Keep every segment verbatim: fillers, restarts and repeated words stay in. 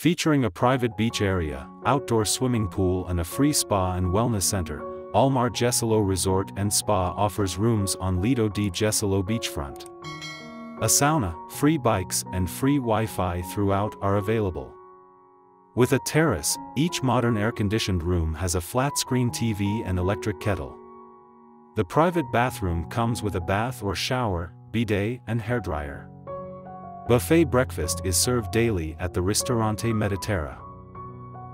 Featuring a private beach area, outdoor swimming pool and a free spa and wellness center, Almar Jesolo Resort and Spa offers rooms on Lido di Jesolo beachfront. A sauna, free bikes and free Wi-Fi throughout are available. With a terrace, each modern air-conditioned room has a flat-screen T V and electric kettle. The private bathroom comes with a bath or shower, bidet and hairdryer. Buffet breakfast is served daily at the Ristorante Mediterra.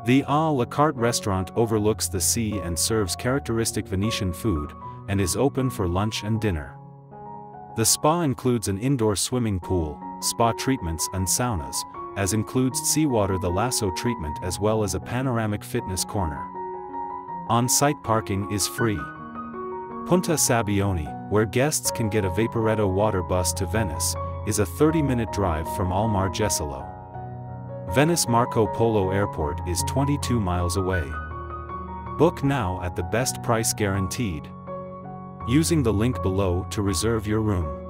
The à la carte restaurant overlooks the sea and serves characteristic Venetian food, and is open for lunch and dinner. The spa includes an indoor swimming pool, spa treatments and saunas, as includes seawater thalasso treatment as well as a panoramic fitness corner. On-site parking is free. Punta Sabbioni, where guests can get a Vaporetto water bus to Venice, is a thirty-minute drive from Almar Jesolo. Venice Marco Polo Airport is twenty-two miles away. Book now at the best price guaranteed, using the link below to reserve your room.